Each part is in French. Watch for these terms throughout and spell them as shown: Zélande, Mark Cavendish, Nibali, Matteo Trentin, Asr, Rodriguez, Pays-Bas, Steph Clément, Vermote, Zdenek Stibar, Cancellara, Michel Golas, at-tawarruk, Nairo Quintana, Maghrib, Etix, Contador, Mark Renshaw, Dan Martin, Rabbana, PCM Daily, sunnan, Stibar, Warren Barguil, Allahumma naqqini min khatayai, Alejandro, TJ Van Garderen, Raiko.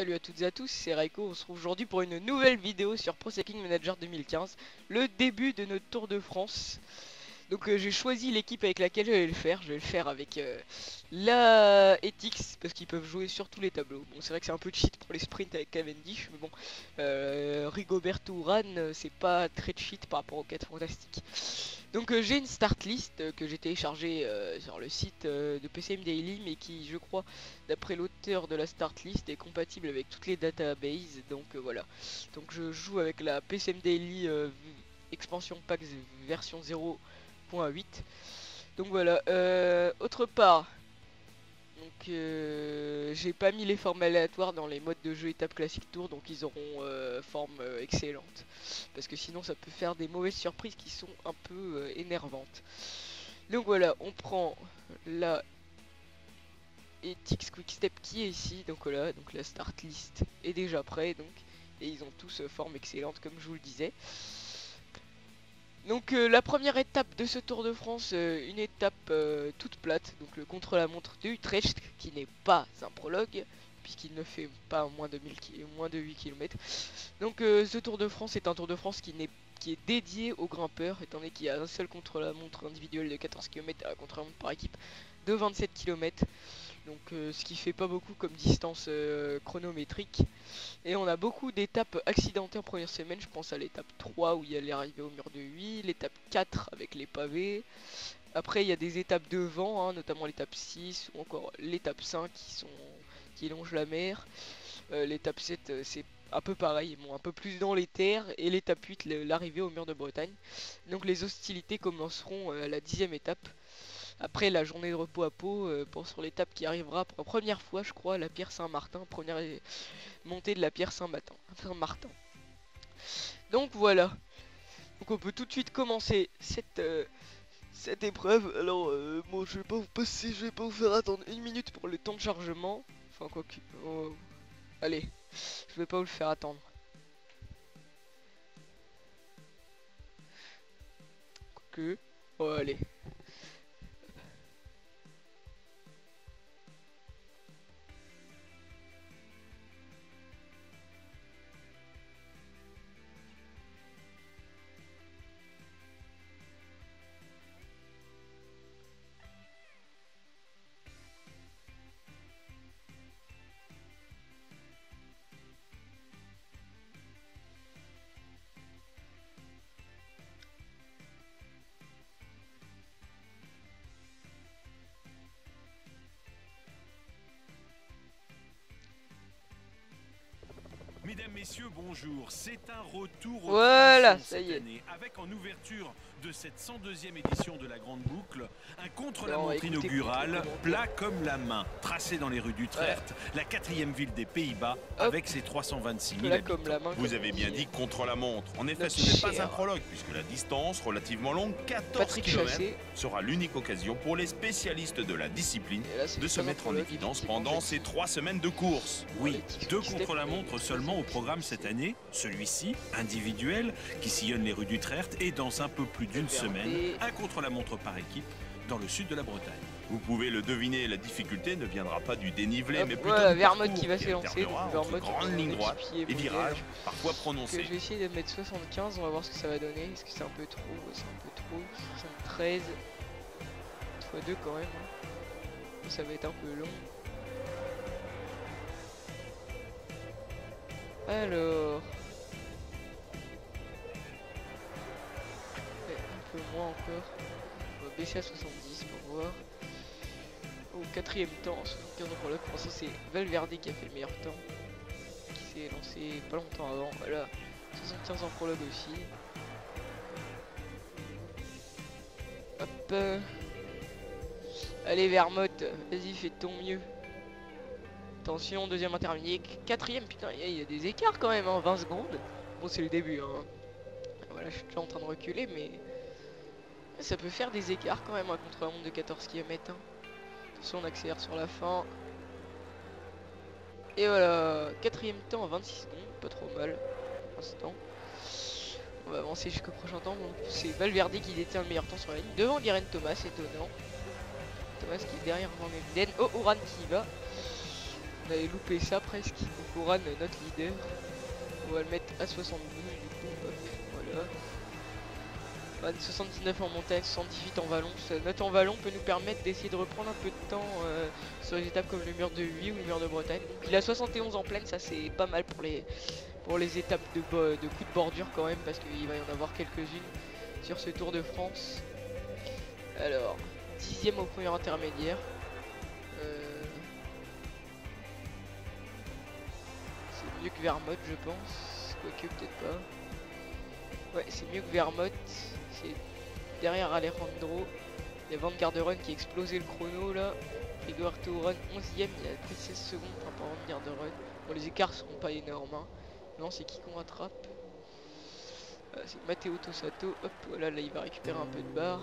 salut à toutes et à tous, c'est Raiko, on se retrouve aujourd'hui pour une nouvelle vidéo sur Pro Cycling Manager 2015, le début de notre Tour de France. Donc j'ai choisi l'équipe avec laquelle j'allais le faire, je vais le faire avec la Etix, parce qu'ils peuvent jouer sur tous les tableaux. Bon, c'est vrai que c'est un peu cheat pour les sprints avec Cavendish, mais bon, Rigoberto Uran, c'est pas très cheat par rapport aux 4 fantastiques. Donc j'ai une start list que j'ai téléchargée sur le site de PCM Daily, mais qui, je crois, d'après l'auteur de la start list, est compatible avec toutes les databases, donc voilà. Donc je joue avec la PCM Daily expansion pack version 0.8. Donc voilà, autre part, donc j'ai pas mis les formes aléatoires dans les modes de jeu étape classique tour, donc ils auront forme excellente, parce que sinon ça peut faire des mauvaises surprises qui sont un peu énervantes. Donc voilà, on prend la Etix Quick Step qui est ici, donc voilà, donc la start list est déjà prête, donc, et ils ont tous forme excellente comme je vous le disais. Donc la première étape de ce Tour de France, une étape toute plate, donc le contre-la-montre de Utrecht, qui n'est pas un prologue, puisqu'il ne fait pas moins de 8 km. Donc ce Tour de France est un Tour de France qui est dédié aux grimpeurs, étant donné qu'il y a un seul contre-la-montre individuel de 14 km à un contre-la-montre par équipe de 27 km. Donc ce qui fait pas beaucoup comme distance chronométrique. Et on a beaucoup d'étapes accidentées en première semaine. Je pense à l'étape 3 où il y a l'arrivée au mur de Huy, l'étape 4 avec les pavés. Après il y a des étapes devant, hein, notamment l'étape 6 ou encore l'étape 5 qui longe la mer. L'étape 7 c'est un peu pareil, bon, un peu plus dans les terres. Et l'étape 8, l'arrivée au mur de Bretagne. Donc les hostilités commenceront à la 10ème étape. Après la journée de repos à Pau, sur l'étape qui arrivera pour la première fois, je crois, la Pierre Saint-Martin, première montée de la Pierre Saint-Martin. Donc voilà. Donc on peut tout de suite commencer cette épreuve. Alors moi je vais pas vous faire attendre une minute pour le temps de chargement. Enfin quoi que. Oh. Allez, je vais pas vous le faire attendre. Quoique. Oh allez. Mesdames, messieurs, bonjour. C'est un retour au voilà, ça cette y est. Année, avec en ouverture de cette 102e édition de la Grande Boucle, un contre-la-montre inaugural, plat comme la main, tracé dans les rues d'Utrecht, ouais. La 4e ville des Pays-Bas, avec ses 326 000 habitants. Comme la main, vous avez bien dit contre-la-montre. En effet, ce n'est pas un prologue, puisque la distance, relativement longue, 14 km, sera l'unique occasion pour les spécialistes de la discipline là, de se mettre en évidence pendant ces 3 semaines de course. Oui, 2 contre-la-montre seulement au programme cette année, celui-ci, individuel, qui sillonne les rues d'Utrecht et dans un peu plus d'une semaine, un contre-la-montre par équipe dans le sud de la Bretagne. Vous pouvez le deviner, la difficulté ne viendra pas du dénivelé, mais plutôt du Vermote qui va s'élancer, Vermote grande ligne droite et virages parfois prononcés. Je vais essayer de mettre 75, on va voir ce que ça va donner. Est-ce que c'est un peu trop? C'est un peu trop. 73 x 2 quand même. Hein. Ça va être un peu long. Alors, un peu moins encore, on va baisser à 70 pour voir. Au 4ème temps, 75 pour le français, c'est Valverde qui a fait le meilleur temps, qui s'est lancé pas longtemps avant, voilà, 75 en prologue aussi. Hop, allez Vermote, vas-y fais de ton mieux. Attention, deuxième intermédiaire, 4ème, putain, il y a des écarts quand même, hein, 20 secondes. Bon, c'est le début, hein. Voilà, je suis déjà en train de reculer, mais ça peut faire des écarts quand même, hein, contre la montre de 14 km. Hein. Attention, on accélère sur la fin. Et voilà, 4ème temps, 26 secondes, pas trop mal pour l'instant. On va avancer jusqu'au prochain temps. Bon, c'est Valverde qui détient le meilleur temps sur la ligne, devant Guérin Thomas, étonnant. Thomas qui est derrière Van Garderen. Oh, Uran qui y va. On avait loupé ça presque. Donc Uran, notre leader. On va le mettre à 72 du coup. Hop, voilà. 79 en montagne, 118 en vallon. Cette note en vallon peut nous permettre d'essayer de reprendre un peu de temps sur les étapes comme le mur de Huy ou le mur de Bretagne. Il a 71 en plaine, ça c'est pas mal pour les étapes de coups de bordure quand même, parce qu'il va y en avoir quelques-unes sur ce Tour de France. Alors, 10e au premier intermédiaire. C'est mieux que Vermote, je pense. Quoique, peut-être pas. Ouais, c'est mieux que Vermote. C'est derrière Alejandro. Il y a Van Garderen qui a explosé le chrono là. Rigoberto Uran 11e, il a plus de 16 secondes par Van Garderen. Bon, les écarts seront pas énormes. Hein. Non, c'est qui qu'on rattrape? C'est Matteo Tosatto. Hop, voilà, là il va récupérer un peu de barre.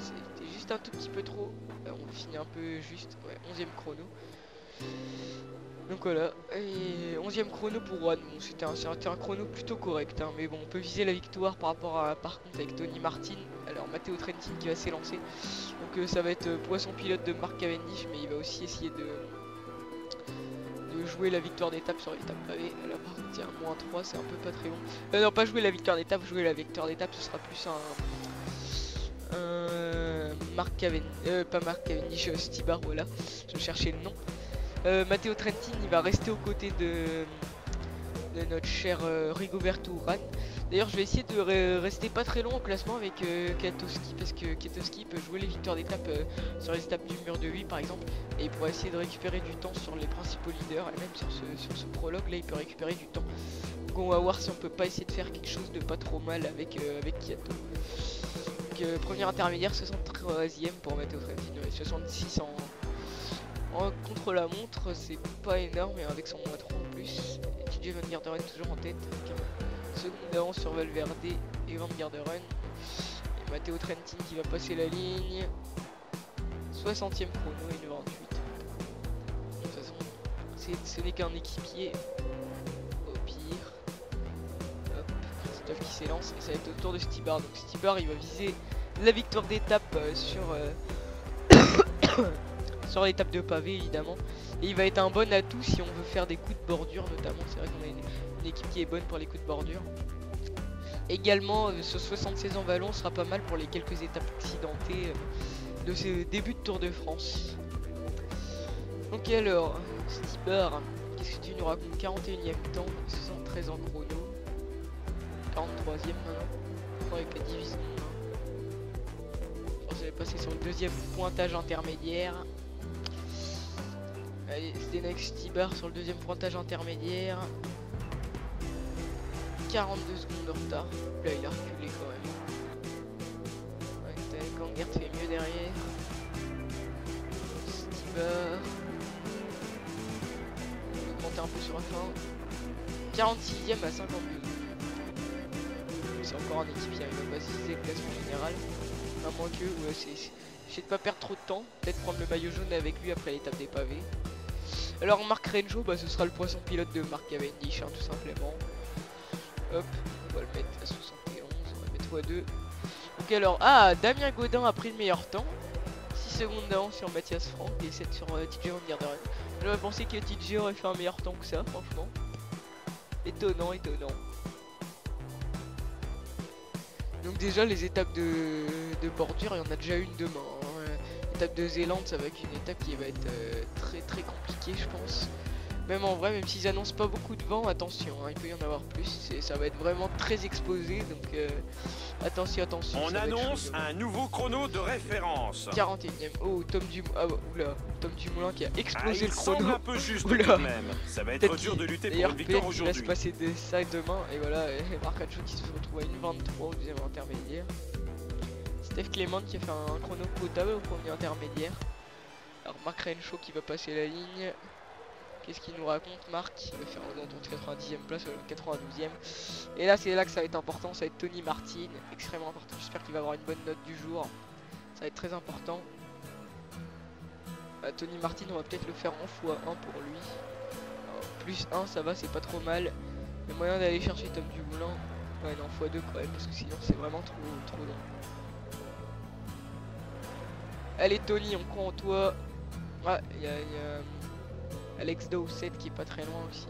C'était juste un tout petit peu trop. Là, on finit un peu juste. Ouais, 11e chrono. Donc voilà. Et 11e chrono pour Juan. Bon, c'était un chrono plutôt correct. Hein, mais bon, on peut viser la victoire par rapport à. Par contre, avec Tony Martin. Alors, Matteo Trentin qui va s'élancer. Donc ça va être poisson pilote de Mark Cavendish. Mais il va aussi essayer de jouer la victoire d'étape sur l'étape pavée. Là, par contre, il y a un -3. C'est un peu pas très bon. Non, pas jouer la victoire d'étape. Jouer la victoire d'étape, ce sera plus un. Stibar, voilà, je cherchais le nom. Matteo Trentin, il va rester aux côtés de notre cher Rigoberto Uran. D'ailleurs, je vais essayer de rester pas très long au classement avec Kwiatkowski, parce que Kwiatkowski peut jouer les victoires d'étape sur les étapes du mur de Huy par exemple, et il pourra essayer de récupérer du temps sur les principaux leaders, et même sur ce prologue là il peut récupérer du temps. Donc on va voir si on peut pas essayer de faire quelque chose de pas trop mal avec Kwiatkowski. Premier intermédiaire, 63e pour Matteo Trentin, 66 en contre la montre, c'est pas énorme, mais avec son moins 3 en plus. Et TJ Van Garderen toujours en tête, avec un seconde d'avance sur Valverde et Van Garderen. Et Matteo Trentin qui va passer la ligne, 60e chrono, 1h28. De toute façon, ce n'est qu'un équipier. Qui s'élance, et ça va être au tour de Stibar. Donc Stibar, il va viser la victoire d'étape sur l'étape de pavé évidemment, et il va être un bon atout si on veut faire des coups de bordure notamment. C'est vrai qu'on a une équipe qui est bonne pour les coups de bordure. Également ce 76 en vallon sera pas mal pour les quelques étapes accidentées de ce début de Tour de France. Donc alors Stibar, qu'est-ce que tu nous racontes? 41e temps, 73 en chrono, 43e maintenant avec la division. On s'est passé sur le deuxième pointage intermédiaire. Allez, Zdenek Stibar sur le deuxième pointage intermédiaire, 42 secondes de retard. Là il a reculé quand même. Ouais, Gangert fait mieux derrière. Stibar, on va augmenter un peu sur la fin, 46e à 52. C'est encore un équipier, il va pas viser le classement général. À moins que, ouais, j'essaie de pas perdre trop de temps. Peut-être prendre le maillot jaune avec lui après l'étape des pavés. Alors, Mark Renjo, bah, ce sera le poisson pilote de Mark Cavendish, hein, tout simplement. Hop, on va le mettre à 71, on va mettre x2. Donc, alors, Damien Godin a pris le meilleur temps. 6 secondes d'avance sur Mathias Franck et 7 sur TJ Van Garderen. J'aurais pensé que TJ aurait fait un meilleur temps que ça, franchement. Étonnant, étonnant. Donc déjà les étapes de bordure, il y en a déjà une demain. Hein. L'étape de Zélande, ça va être une étape qui va être très très compliquée je pense. Même en vrai, même s'ils annoncent pas beaucoup de vent, attention, hein, il peut y en avoir plus. Ça va être vraiment très exposé, donc attention, attention. On annonce un nouveau chrono de référence. 41e. Oh, Tom Dumoulin, Tom Dumoulin qui a explosé le chrono. Un peu juste même. Ça va être dur de lutter pour une victoire aujourd'hui. Il va se passer ça demain, et voilà, Marc Cavendish qui se retrouve à 1,23 au deuxième intermédiaire. Steph Clément qui a fait un chrono potable au premier intermédiaire. Alors Mark Renshaw qui va passer la ligne. Qu'est-ce qu'il nous raconte Marc? Il va faire un entour de 90e place, 92e. Et là c'est là que ça va être important, ça va être Tony Martin, extrêmement important. J'espère qu'il va avoir une bonne note du jour. Ça va être très important. Tony Martin, on va peut-être le faire en x1 pour lui. Alors, plus 1 ça va, c'est pas trop mal. Le moyen d'aller chercher Tom Dumoulin. Ouais non, x2 quand même, parce que sinon c'est vraiment trop long. Allez Tony, on croit en toi. Ouais, il y a Alex Dowsett qui est pas très loin aussi.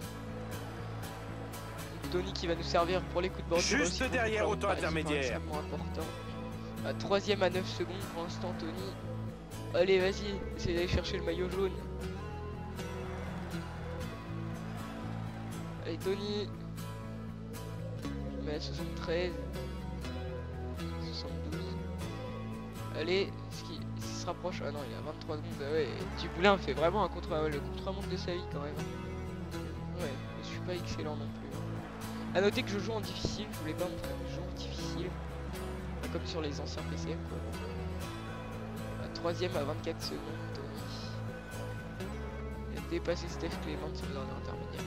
Tony qui va nous servir pour les coups de bordure. Juste derrière, auto intermédiaire. Troisième à 9 secondes pour l'instant, Tony. Allez, vas-y, essayez d'aller chercher le maillot jaune. Allez, Tony. Mais à 73. 72. Allez, ce qui se rapproche. Ah non, il a 23 secondes. Ouais, Dumoulin fait vraiment un contre-montre de sa vie quand même. Ouais, je suis pas excellent non plus. A noter que je joue en difficile, je voulais pas montrer que je joue en difficile. Comme sur les anciens PCM quoi. Troisième à 24 secondes, Tony. Il a dépassé Steph Clément sur le dernier intermédiaire.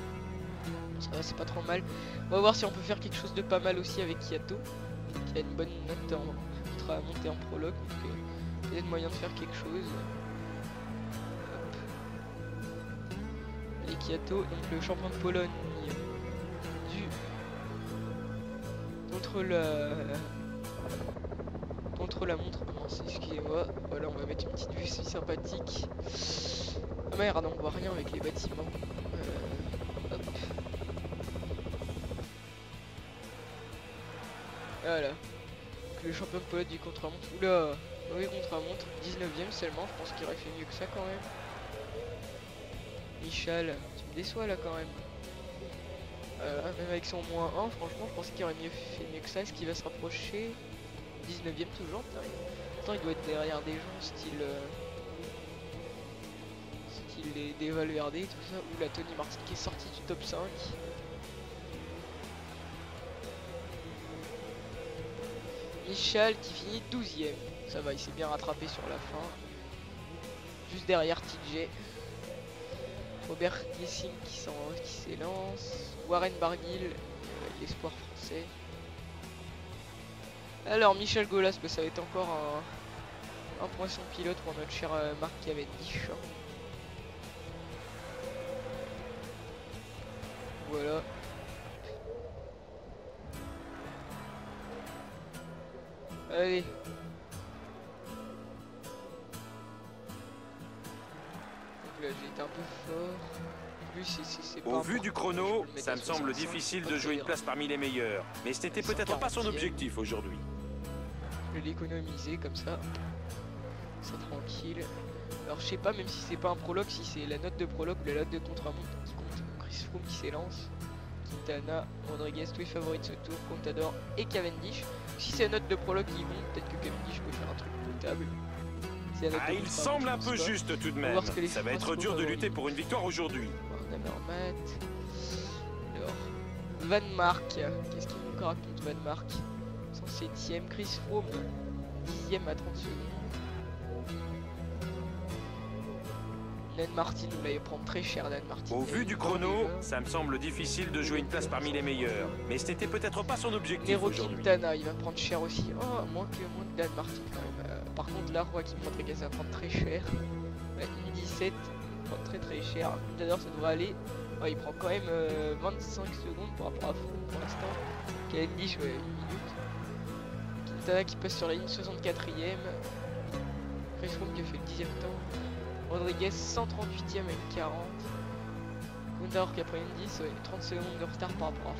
Ça va, c'est pas trop mal. On va voir si on peut faire quelque chose de pas mal aussi avec Kwiato, qui a une bonne note qui sera montée en prologue. Donc il y a moyen de faire quelque chose. Hop. Allez, Kwiato, donc le champion de Pologne. La montre, c'est ce qui est moi. Voilà, on va mettre une petite vue si sympathique. Ah merde, on voit rien avec les bâtiments. Hop. Voilà. Donc, le champion de Pologne du contre-montre. Oula, oui, contre-montre. 19ème seulement, je pense qu'il aurait fait mieux que ça quand même. Michel, tu me déçois là quand même. Même avec son moins 1, franchement, je pensais qu'il aurait fait mieux que ça. Est-ce qu'il va se rapprocher? 19ème toujours, pourtant il doit être derrière des gens style des Valverde et tout ça, ou la Tony Martin qui est sortie du top 5. Michel qui finit 12ème, ça va, il s'est bien rattrapé sur la fin. Juste derrière TJ. Robert Kissing qui s'élance. Warren Barguil, l'espoir français. Alors Michel Golas, bah, ça va être encore un poisson pilote pour notre cher Mark Cavendish. Voilà. Allez. Donc là j'ai été un peu fort. Au vu du chrono, ça me semble difficile de jouer une place parmi les meilleurs. Mais c'était peut-être pas son objectif aujourd'hui. Je vais l'économiser comme ça. C'est tranquille. Alors je sais pas, même si c'est pas un prologue, si c'est la note de prologue ou la note de contre-montre qui compte. Chris Froome qui s'élance. Quintana, Rodriguez, tous les favoris de ce tour. Contador et Cavendish. Si c'est la note de prologue qui compte, peut-être que Cavendish peut faire un truc potable. Il semble un peu juste tout de même. Ça va être dur de lutter pour une victoire aujourd'hui. Alors, Van Mark, qu'est-ce qu'il nous raconte Van Mark? 107ème, Chris Froome, 10ème à 30 secondes. Dan Martin, vous l'avez prendre très cher, Dan Martin. Au vu du chrono, ça me semble difficile de jouer une place parmi les meilleurs. Mais c'était peut-être pas son objectif. Nairo Quintana, il va prendre cher aussi. Oh, moins que Dan Martin quand même. Par contre, là, Roy qui me prend ça va prendre très cher. Une 17. Très cher. D'ailleurs ça devrait aller. Ouais, il prend quand même 25 secondes par rapport à Froome pour l'instant. Cavendish, ouais, 1 minute. Quintana qui passe sur la ligne 64ème. Chris Froome qui a fait le 10ème temps. Rodriguez 138ème avec 40. Contador qui a pris une 10, ouais, 30 secondes de retard par rapport à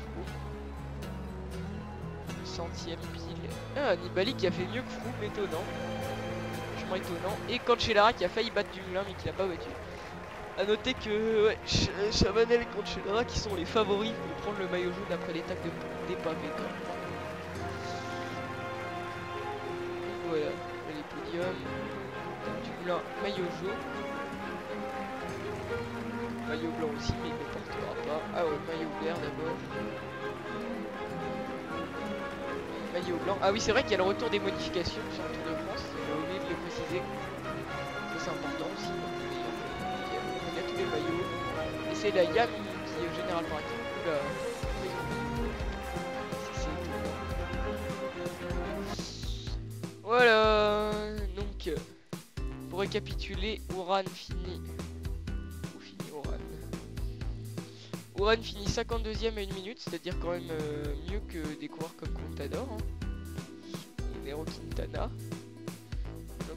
Froome. 100ème pile. Ah, Nibali qui a fait mieux que Froome, étonnant. Franchement étonnant. Et Cancellara qui a failli battre Dumoulin mais qui l'a pas battu. A noter que ouais, Chavanel et Cancellara qui sont les favoris pour prendre le maillot jaune après l'étape des pavés. Voilà, les podiums. Dumoulin, maillot jaune. Maillot blanc aussi, mais il ne portera pas. Ah ouais, maillot vert d'abord. Maillot blanc. Ah oui, c'est vrai qu'il y a le retour des modifications sur le Tour de France. J'ai oublié de le préciser. Ça c'est important aussi. Les maillots, et c'est la YAM qui est généralement active. Voilà, donc pour récapituler, Uran finit 52ème à 1 minute, c'est-à-dire quand même mieux que des coureurs comme Contador, hein. Nairo Quintana.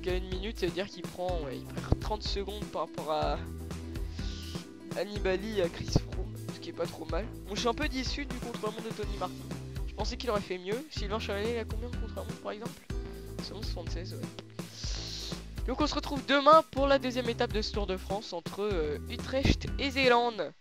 Donc à 1 minute, ça veut dire qu'il prend, ouais, il prend 30 secondes par rapport à Nibali et à Chris Froome, ce qui est pas trop mal. Bon, je suis un peu déçu du contre-la-montre de Tony Martin. Je pensais qu'il aurait fait mieux. Sylvain Chavanel, il a combien de contre-la-montre par exemple? 76, ouais. Donc on se retrouve demain pour la deuxième étape de ce Tour de France entre Utrecht et Zélande.